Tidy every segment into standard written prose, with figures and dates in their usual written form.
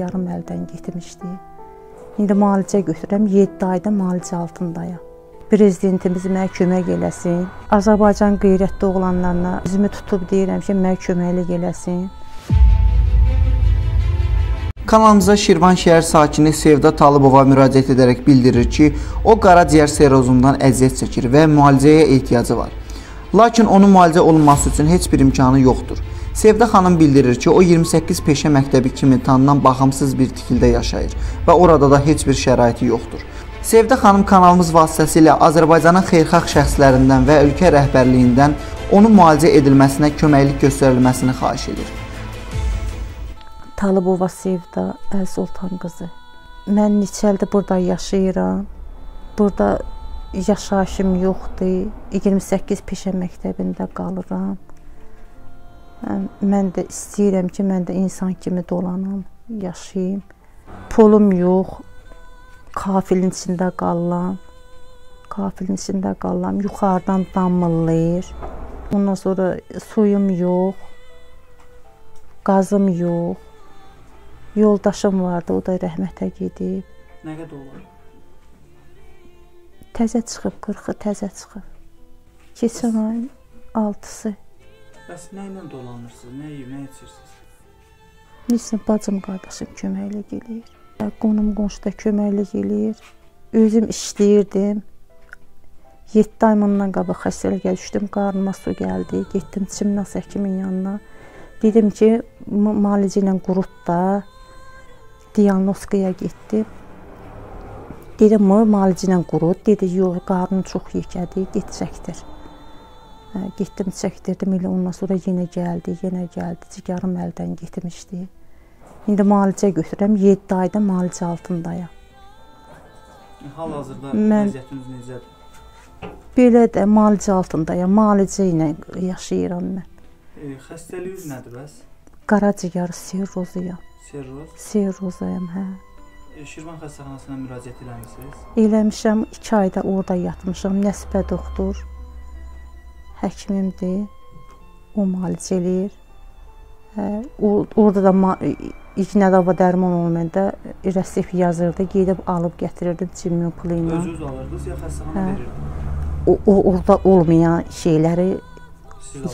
yarım əldən getmişdi. İndi müalicə götürürəm, 7 ayda müalicə altındayam. Prezidentimiz mənə kömək eləsin. Azərbaycan qeyrətli oğlanlarına üzümü tutub deyirəm ki, mənə köməkli eləsin. Kanalımıza Şirvan şəhər sakini Sevda Talıbova müraciət edərək bildirir ki, o qaraciyər serozundan əziyyət çəkir və müalicəyə ehtiyacı var. Lakin onun müalicə olunması üçün heç bir imkanı yoxdur. Sevda xanım bildirir ki, o 28 peşə məktəbi kimi tanınan baxımsız bir tikildə yaşayır və orada da heç bir şəraiti yoxdur. Sevda xanım kanalımız vasitəsilə Azərbaycanın xeyrxah şəxslərindən və ölkə rəhbərliyindən onun müalicə edilməsinə köməklik göstərilməsini xahiş edir. Talıbova Sevda, El Sultan qızı. Mən neçə ildir burada yaşayıram. Burada yaşayışım yoxdur. 28 peşə məktəbində qalıram. Mən də istəyirəm ki, mən də insan kimi dolanam, yaşayayım. Pulum yox. Kafilin içində qalıram. Yuxarıdan damıllayır. Ondan sonra suyum yox. Qazım yox. Yoldaşım vardı, o da rəhmətə gedib. Nə qədər olur? Təzə çıxıb, 40-ı təzə çıxıb. Keçən ayın 6-sı. Bəs nə ilə dolanırsınız, nə yiyib, nə içirsiniz? Bilirsin, bacım, qardaşım köməklik eləyir. Qonum qonşu da köməklik eləyir. Özüm işləyirdim. 7 ay bundan qabaq xəstəliyə düşdüm, qarnıma su gəldi. Getdim çimnas həkimin yanına. Dedim ki, müalicə ilə qurut da. Diagnostikaya getdi. Dedim, müalicə ilə qurut. Dedi, yox, qarnı çox yekədi, get çəkdir. Getdim, çəkdirdim, elə ondan sonra yenə gəldi. Ciğarım əldən getmişdi. İndi müalicə götürürəm, 7 ayda müalicə altındayam. Hal-hazırda vəziyyətiniz necədir? Belə də müalicə altındayam, müalicə ilə yaşayıram mən. Xəstəliyiz nədir bəs? Qaraciyər serozuyam. Seroz? Serozuyam, hə. Şirvan xəstəxanasına müraciət eləmişsiniz? Eləmişəm, 2 ayda orada yatmışam. Nəsibə doktor, həkimimdir, o müalicə eləyir. Orada da iğnədava dərman olmayanda resep yazırdı, gedib alıb gətirirdim cimmin pulu ilə. Özünüz alırdınız ya xəstəxana verirdiniz? Orada olmayan şeyləri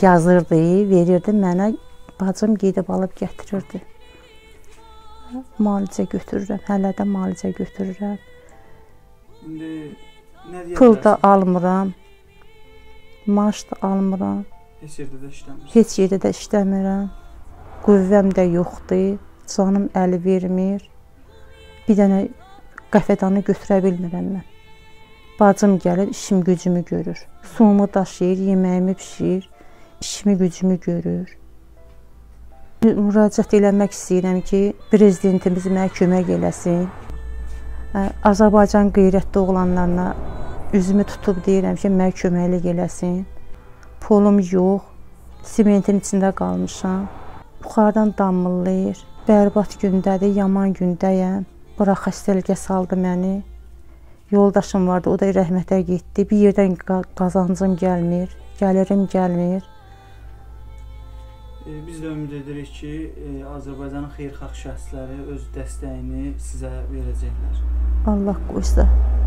yazırdı, verirdi mənə, bacım gedib alıb gətirirdi. Müalicə götürürəm, hələ də müalicə götürürəm. Pul da almıram, maaş da almıram. Heç yerdə də işləmirəm. Qüvvəm də yoxdur, canım əli vermir. Bir dənə qəfədanı götürə bilmirəm mən. Bacım gəlir, işim gücümü görür. Sumumu daşıyır, yeməyimi pişirir. İşimi, gücümü görür. Müraciət eləmək istəyirəm ki, prezidentimiz mənə kömək eləsin. Azərbaycan qeyrətli oğlanlarına üzümü tutub deyirəm ki, mənə köməklik eləsin. Polum yox, simentin içində qalmışam. Buxardan damıllayır. Bərbad gündədir, yaman gündəyəm. Bura xəstəliyə saldı məni. Yoldaşım vardı, o da rəhmətə getdi. Bir yerdən qazancım gəlmir, gəlirim gəlmir. Biz də ümid edirik ki, Azərbaycanın xeyrxah şəxsləri öz dəstəyini sizə verəcəklər. Allah qoysa.